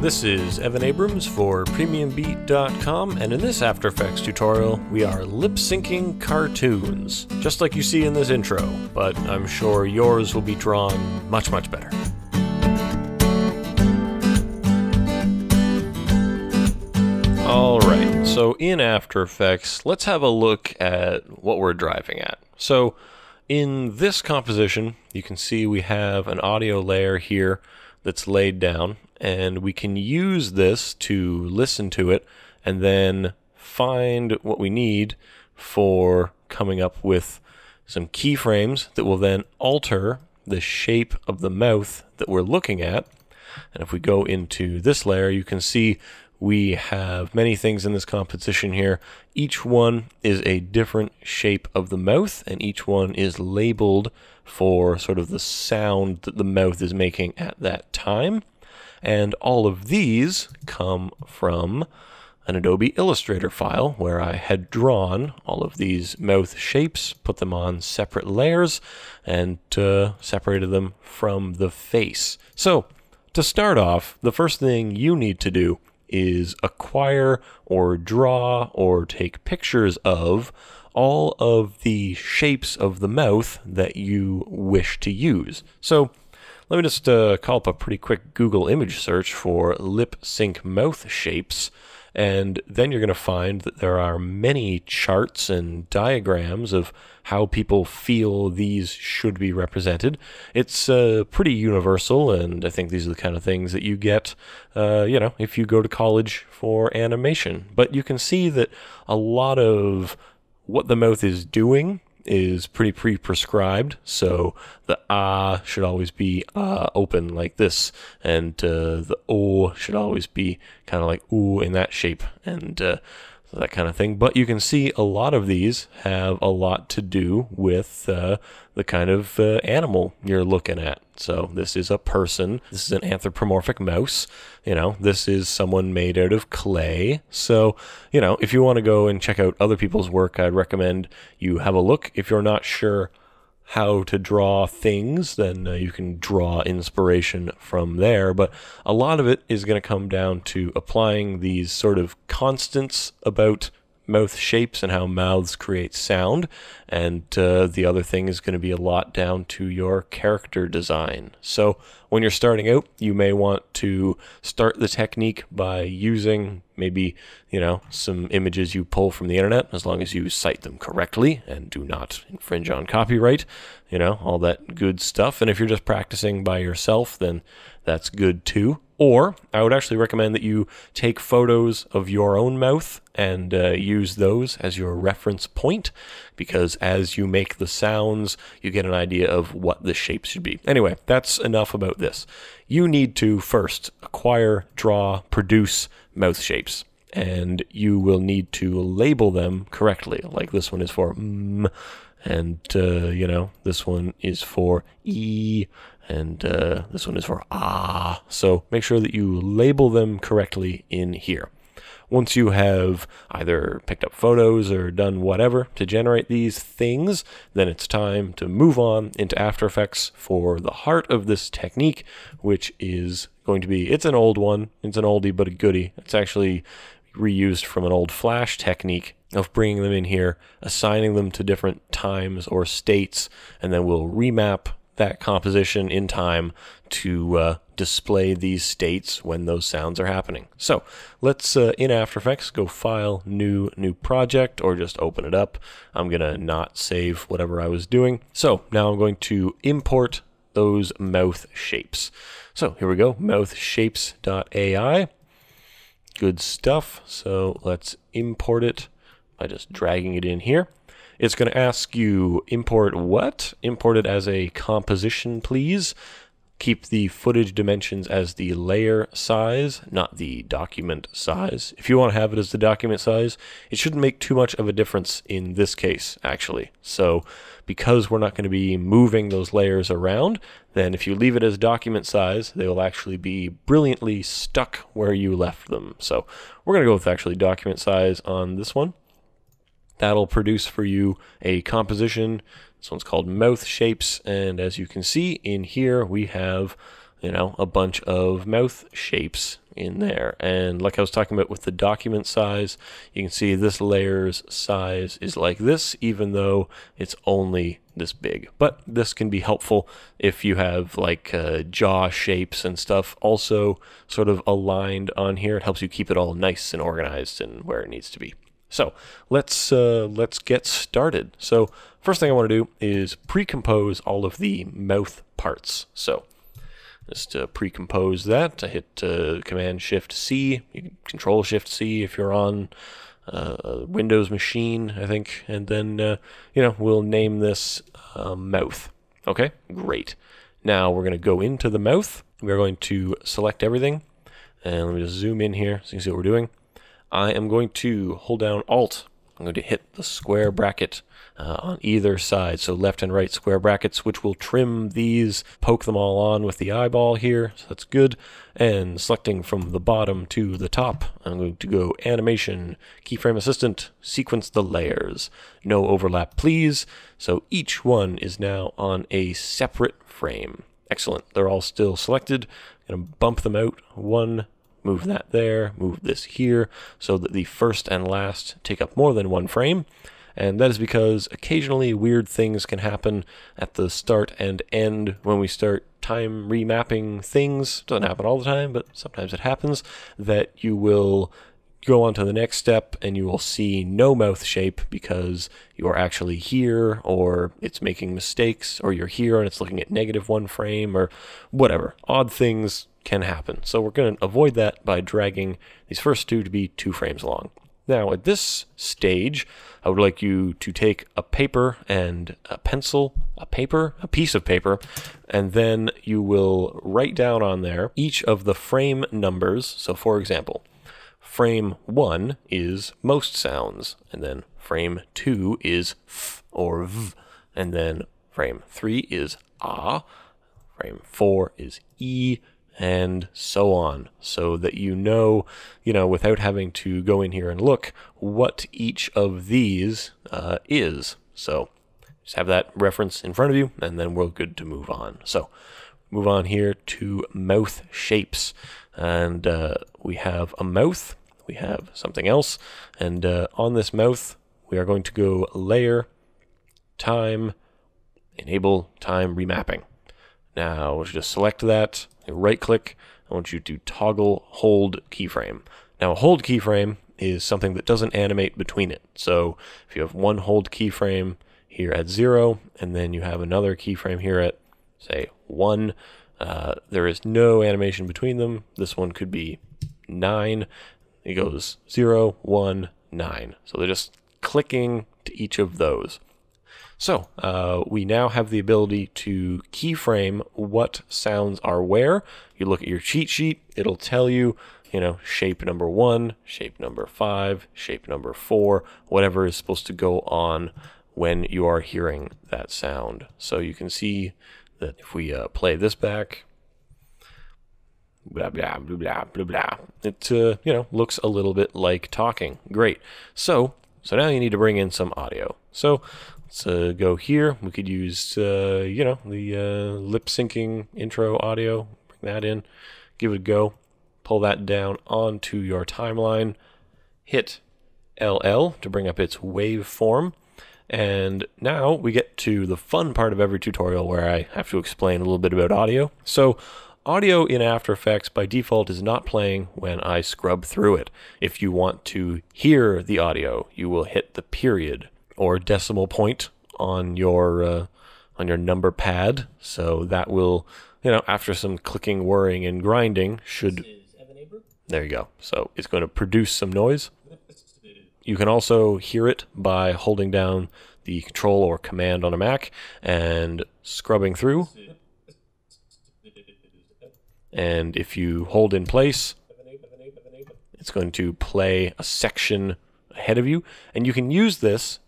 This is Evan Abrams for PremiumBeat.com, and in this After Effects tutorial, we are lip-syncing cartoons, just like you see in this intro, but I'm sure yours will be drawn much, much better. Alright, so in After Effects, let's have a look at what we're driving at. So, in this composition, you can see we have an audio layer here that's laid down, and we can use this to listen to it and then find what we need for coming up with some keyframes that will then alter the shape of the mouth that we're looking at. And if we go into this layer, you can see we have many things in this composition here. Each one is a different shape of the mouth, and each one is labeled for sort of the sound that the mouth is making at that time. And all of these come from an Adobe Illustrator file where I had drawn all of these mouth shapes, put them on separate layers, and separated them from the face. So, to start off, the first thing you need to do is acquire or draw or take pictures of all of the shapes of the mouth that you wish to use. So let me just call up a pretty quick Google image search for lip sync mouth shapes, and then you're going to find that there are many charts and diagrams of how people feel these should be represented. It's pretty universal, and I think these are the kind of things that you get, if you go to college for animation. But you can see that a lot of what the mouth is doing is pretty pre-prescribed, so the ah should always be open like this, and the oh should always be kind of like ooh in that shape, and so that kind of thing. But you can see a lot of these have a lot to do with the kind of animal you're looking at. So this is a person, this is an anthropomorphic mouse, this is someone made out of clay. So, if you want to go and check out other people's work, I'd recommend you have a look. If you're not sure how to draw things, then you can draw inspiration from there. But a lot of it is going to come down to applying these sort of constants about mouth shapes and how mouths create sound. And the other thing is going to be a lot down to your character design. So when you're starting out, you may want to start the technique by using maybe, some images you pull from the internet, as long as you cite them correctly and do not infringe on copyright, all that good stuff. And if you're just practicing by yourself, then that's good too. Or I would actually recommend that you take photos of your own mouth and use those as your reference point, because as you make the sounds, you get an idea of what the shape should be. Anyway, that's enough about this. You need to first acquire, draw, produce mouth shapes, and you will need to label them correctly. Like this one is for mm, and this one is for e, and this one is for ah. So make sure that you label them correctly in here. Once you have either picked up photos or done whatever to generate these things, then it's time to move on into After Effects for the heart of this technique, which is going to be, it's an old one, it's an oldie but a goodie. It's actually reused from an old Flash technique of bringing them in here, assigning them to different times or states, and then we'll remap that composition in time to display these states when those sounds are happening. So let's, in After Effects, go File, New Project, or just open it up. I'm going to not save whatever I was doing. So now I'm going to import those mouth shapes. So here we go, mouthshapes.ai. Good stuff. So let's import it by just dragging it in here. It's going to ask you, import what? Import it as a composition, please. Keep the footage dimensions as the layer size, not the document size. If you want to have it as the document size, it shouldn't make too much of a difference in this case, actually. So because we're not going to be moving those layers around, then if you leave it as document size, they will actually be brilliantly stuck where you left them. So we're going to go with actually document size on this one. That'll produce for you a composition. This one's called Mouth Shapes, and as you can see in here, we have you know, a bunch of mouth shapes in there. And like I was talking about with the document size, you can see this layer's size is like this, even though it's only this big. But this can be helpful if you have like jaw shapes and stuff also sort of aligned on here. It helps you keep it all nice and organized and where it needs to be. So let's get started. So first thing I want to do is pre-compose all of the mouth parts. So just to pre-compose that, I hit Command-Shift-C, Control-Shift-C if you're on a Windows machine, I think. And then, you know, we'll name this mouth. Okay, great. Now we're going to go into the mouth. We're going to select everything. And let me just zoom in here so you can see what we're doing. I am going to hold down Alt. I'm going to hit the square bracket on either side, so left and right square brackets, which will trim these, poke them all on with the eyeball here, so that's good. And selecting from the bottom to the top, I'm going to go Animation, Keyframe Assistant, Sequence the Layers, No Overlap Please, so each one is now on a separate frame. Excellent, they're all still selected. I'm going to bump them out one, move that there, move this here, so that the first and last take up more than one frame. And that is because occasionally weird things can happen at the start and end when we start time remapping things. Doesn't happen all the time, but sometimes it happens, that you will go on to the next step and you will see no mouth shape because you are actually here, or it's making mistakes, or you're here and it's looking at -1 frame, or whatever. Odd things can happen. So we're going to avoid that by dragging these first two to be 2 frames long. Now at this stage, I would like you to take a paper and a pencil, a piece of paper, and then you will write down on there each of the frame numbers. So for example, frame 1 is most sounds, and then frame 2 is f or v, and then frame 3 is a, frame 4 is e, and so on, so that you know, without having to go in here and look what each of these is. So just have that reference in front of you, and then we're good to move on. So move on here to mouth shapes, and we have a mouth, we have something else, and on this mouth we are going to go Layer, Time, Enable Time Remapping. Now we'll just select that, right click, I want you to toggle hold keyframe. Now a hold keyframe is something that doesn't animate between it. So if you have one hold keyframe here at 0, and then you have another keyframe here at say 1, there is no animation between them. This one could be 9, it goes 0, 1, 9. So they're just clicking to each of those. So we now have the ability to keyframe what sounds are where. You look at your cheat sheet, it'll tell you, you know, shape number 1, shape number 5, shape number 4, whatever is supposed to go on when you are hearing that sound. So you can see that if we play this back, blah, blah, blah, blah, blah, blah, it, you know, looks a little bit like talking. Great. So now you need to bring in some audio. So let's go here. We could use, you know, the lip syncing intro audio. Bring that in. Give it a go. Pull that down onto your timeline. Hit LL to bring up its waveform. And now we get to the fun part of every tutorial where I have to explain a little bit about audio. So audio in After Effects by default is not playing when I scrub through it. If you want to hear the audio, you will hit the period or decimal point on your number pad, so that will, you know, after some clicking, whirring, and grinding, should. This is Evan Abrams. There you go. So it's going to produce some noise. You can also hear it by holding down the Control or Command on a Mac and scrubbing through. And if you hold in place, it's going to play a section ahead of you, and you can use this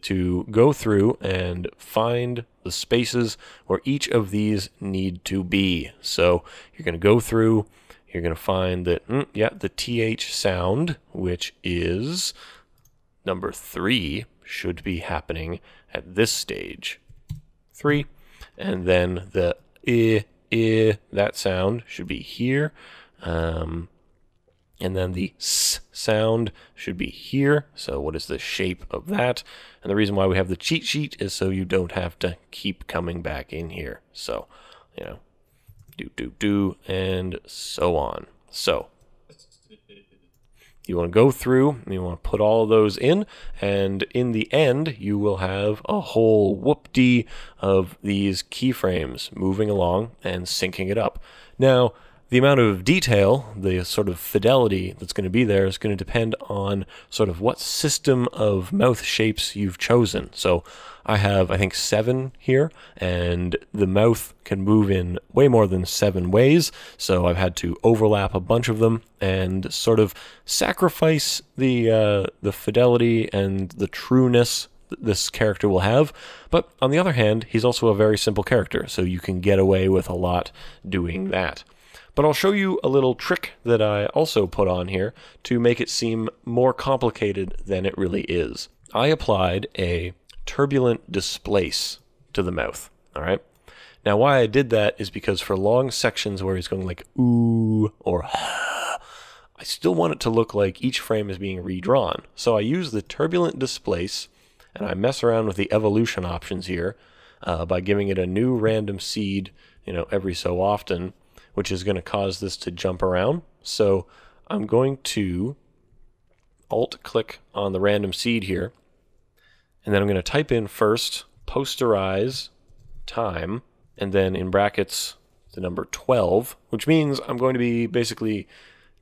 to go through and find the spaces where each of these need to be. So you're going to go through, you're going to find that, yeah, the TH sound, which is number 3, should be happening at this stage. 3, and then the that sound should be here. And then the S sound should be here. So what is the shape of that? And the reason why we have the cheat sheet is so you don't have to keep coming back in here. So, you know, do, do, do, and so on. So you want to go through and you want to put all of those in, and in the end you will have a whole whoop-dee of these keyframes moving along and syncing it up. Now, the amount of detail, the sort of fidelity that's going to be there is going to depend on sort of what system of mouth shapes you've chosen. So I have, I think, 7 here, and the mouth can move in way more than 7 ways. So I've had to overlap a bunch of them and sort of sacrifice the fidelity and the trueness this character will have. But on the other hand, he's also a very simple character, so you can get away with a lot doing that. But I'll show you a little trick that I also put on here to make it seem more complicated than it really is. I applied a turbulent displace to the mouth, all right? Now, why I did that is because for long sections where he's going like ooh or ah, I still want it to look like each frame is being redrawn. So I use the turbulent displace, and I mess around with the evolution options here by giving it a new random seed, you know, every so often, which is going to cause this to jump around. So I'm going to Alt-click on the random seed here, and then I'm going to type in first posterize time, and then in brackets the number 12, which means I'm going to be basically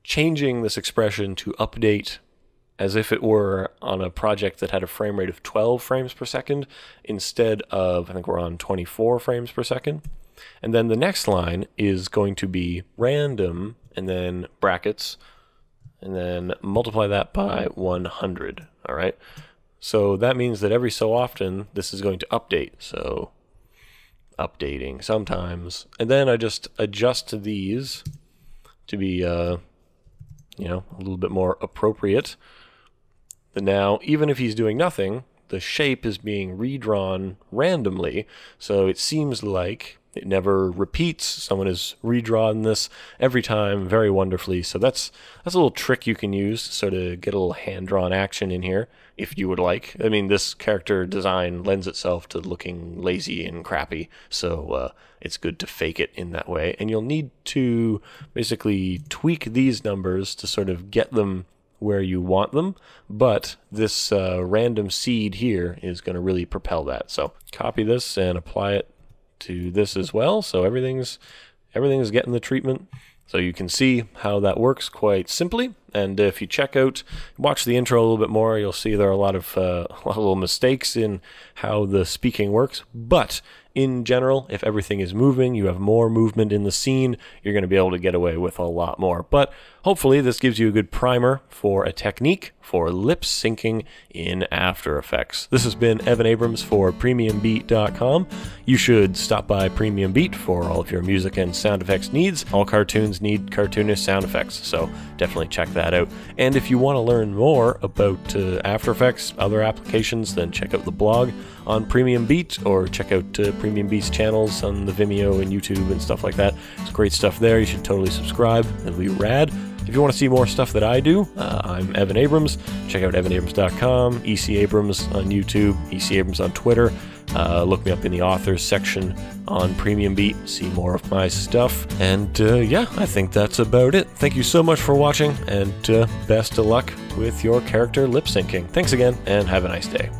changing this expression to update as if it were on a project that had a frame rate of 12 frames per second instead of, I think we're on 24 frames per second. And then the next line is going to be random, and then brackets, and then multiply that by 100, all right? So that means that every so often, this is going to update. So updating sometimes. And then I just adjust these to be, you know, a little bit more appropriate. But now, even if he's doing nothing, the shape is being redrawn randomly, so it seems like it never repeats. Someone has redrawn this every time very wonderfully. So that's a little trick you can use to sort of get a little hand-drawn action in here, if you would like. I mean, this character design lends itself to looking lazy and crappy, so it's good to fake it in that way. And you'll need to basically tweak these numbers to sort of get them where you want them, but this random seed here is going to really propel that. So copy this and apply it to this as well, so everything's getting the treatment. So you can see how that works quite simply. And if you watch the intro a little bit more, you'll see there are a lot of little mistakes in how the speaking works. But in general, if everything is moving, you have more movement in the scene, you're going to be able to get away with a lot more. But hopefully this gives you a good primer for a technique for lip syncing in After Effects. This has been Evan Abrams for PremiumBeat.com. You should stop by PremiumBeat for all of your music and sound effects needs. All cartoons need cartoonist sound effects, so definitely check that out. And if you want to learn more about After Effects, other applications, then check out the blog on PremiumBeat, or check out PremiumBeat's channels on the Vimeo and YouTube and stuff like that. It's great stuff there. You should totally subscribe. It'll be rad. If you want to see more stuff that I do, I'm Evan Abrams. Check out evanabrams.com, EC Abrams on YouTube, EC Abrams on Twitter. Look me up in the authors section on PremiumBeat, see more of my stuff. And yeah, I think that's about it. Thank you so much for watching, and best of luck with your character lip syncing. Thanks again, and have a nice day.